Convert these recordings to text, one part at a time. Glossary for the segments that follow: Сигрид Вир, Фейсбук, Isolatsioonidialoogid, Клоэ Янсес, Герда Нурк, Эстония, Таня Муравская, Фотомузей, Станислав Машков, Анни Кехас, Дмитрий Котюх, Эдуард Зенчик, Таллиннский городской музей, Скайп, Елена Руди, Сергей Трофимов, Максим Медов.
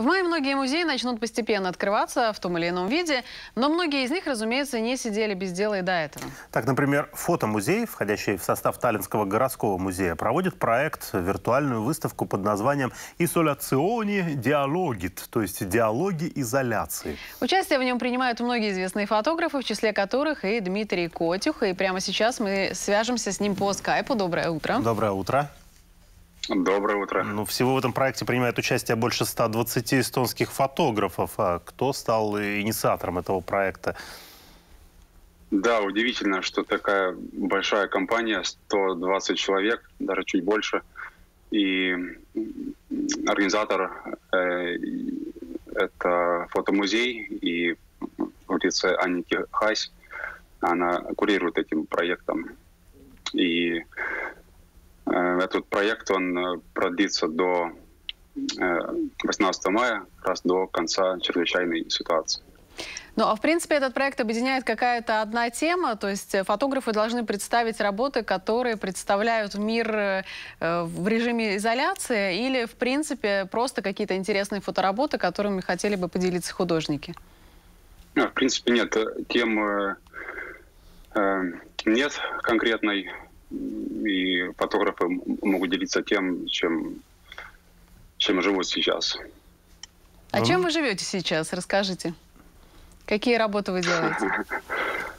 В мае многие музеи начнут постепенно открываться в том или ином виде, но многие из них, разумеется, не сидели без дела и до этого. Так, например, фотомузей, входящий в состав Таллиннского городского музея, проводит проект, виртуальную выставку под названием «Isolatsioonidialoogid», то есть «Диалоги изоляции». Участие в нем принимают многие известные фотографы, в числе которых и Дмитрий Котюх. И прямо сейчас мы свяжемся с ним по скайпу. Доброе утро. Доброе утро. Доброе утро. Ну, всего в этом проекте принимает участие больше 120 эстонских фотографов. А кто стал инициатором этого проекта? Да, удивительно, что такая большая компания, 120 человек, даже чуть больше. И организатор это фотомузей, и в лице Анни Кехас, она курирует этим проектом. И этот проект, он продлится до 18 мая, раз до конца чрезвычайной ситуации. Ну, а в принципе этот проект объединяет какая-то одна тема, то есть фотографы должны представить работы, которые представляют мир в режиме изоляции, или в принципе просто какие-то интересные фотоработы, которыми хотели бы поделиться художники? В принципе нет, тем нет конкретной. И фотографы могут делиться тем, чем живут сейчас. А чем вы живете сейчас? Расскажите. Какие работы вы делаете?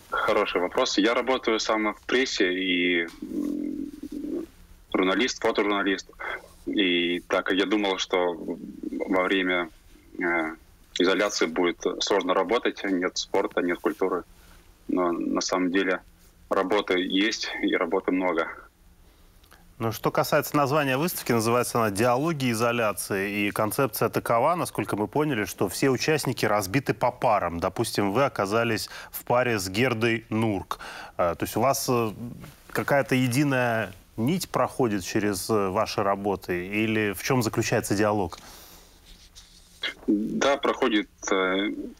Хороший вопрос. Я работаю сам в прессе, и журналист, фотожурналист. И так я думал, что во время изоляции будет сложно работать. Нет спорта, нет культуры. Но на самом деле работы есть, и работы много. Ну, что касается названия выставки, называется она «Диалоги изоляции». И концепция такова, насколько мы поняли, что все участники разбиты по парам. Допустим, вы оказались в паре с Гердой Нурк. То есть у вас какая-то единая нить проходит через ваши работы? Или в чем заключается диалог? Да, проходит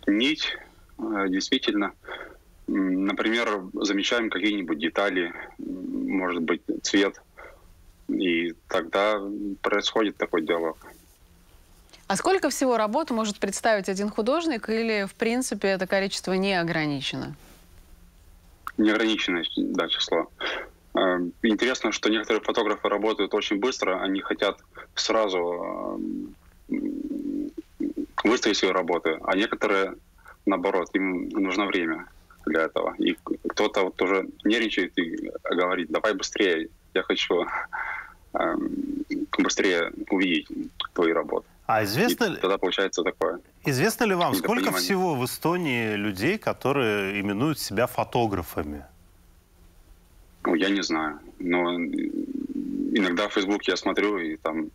нить, действительно. Например, замечаем какие-нибудь детали, может быть, цвет. И тогда происходит такой диалог. А сколько всего работ может представить один художник? Или, в принципе, это количество не ограничено? Неограниченное, да, число. Интересно, что некоторые фотографы работают очень быстро. Они хотят сразу выставить свои работы. А некоторые, наоборот, им нужно время для этого. И кто-то вот уже нервничает и говорит: давай быстрее, я хочу быстрее увидеть твои работы. А известно ли... Тогда получается такое. Известно ли вам, сколько всего в Эстонии людей, которые именуют себя фотографами? Ну, я не знаю. Но иногда в Фейсбуке я смотрю, и там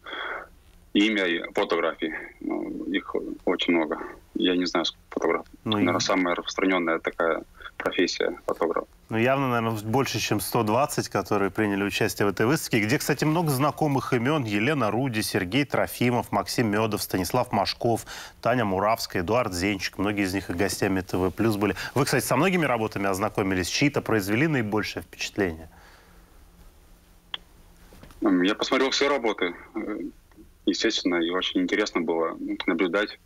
имя и фотографии. Ну, их очень много. Я не знаю, сколько фотографов. Ну, наверное, самая распространенная такая профессия фотограф. Ну, явно, наверное, больше, чем 120, которые приняли участие в этой выставке, где, кстати, много знакомых имен. Елена Руди, Сергей Трофимов, Максим Медов, Станислав Машков, Таня Муравская, Эдуард Зенчик. Многие из них и гостями ТВ+ были. Вы, кстати, со многими работами ознакомились? Чьи-то произвели наибольшее впечатление? Я посмотрел все работы, естественно, и очень интересно было наблюдать.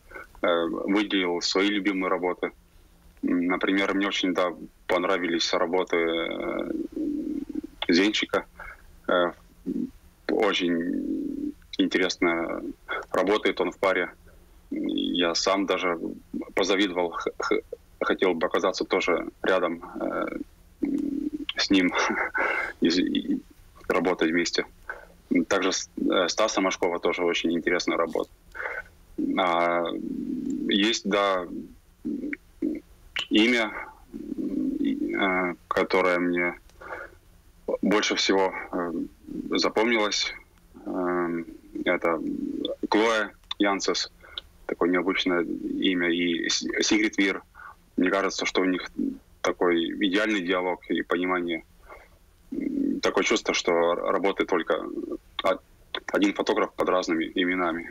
Выделил свои любимые работы. Например, мне очень понравились работы Зенчика. Очень интересно работает он в паре. Я сам даже позавидовал, хотел бы оказаться тоже рядом с ним и работать вместе. Также Стаса Машкова тоже очень интересная работа. Есть, да, имя, которое мне больше всего запомнилось. Это Клоэ Янсес, такое необычное имя, и Сигрид Вир. Мне кажется, что у них такой идеальный диалог и понимание. Такое чувство, что работает только один фотограф под разными именами.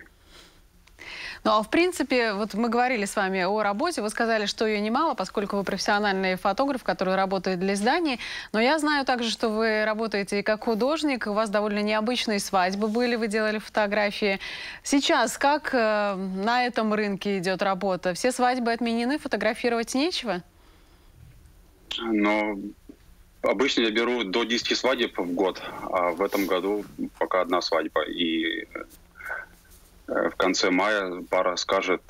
Ну а в принципе, вот мы говорили с вами о работе, вы сказали, что ее немало, поскольку вы профессиональный фотограф, который работает для изданий. Но я знаю также, что вы работаете и как художник, у вас довольно необычные свадьбы были, вы делали фотографии. Сейчас как на этом рынке идет работа? Все свадьбы отменены, фотографировать нечего? Но обычно я беру до 10 свадеб в год, а в этом году пока одна свадьба. И в конце мая пара скажет,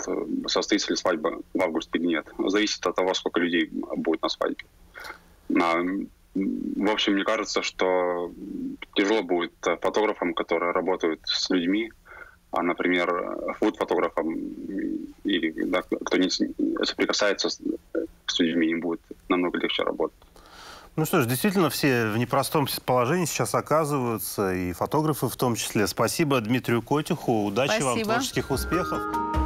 состоится ли свадьба в августе или нет. Зависит от того, сколько людей будет на свадьбе. В общем, мне кажется, что тяжело будет фотографам, которые работают с людьми, а, например, фуд-фотографам, или да, кто не соприкасается с людьми, им будет намного легче работать. Ну что ж, действительно, все в непростом положении сейчас оказываются, и фотографы в том числе. Спасибо Дмитрию Котюху, удачи вам, творческих успехов.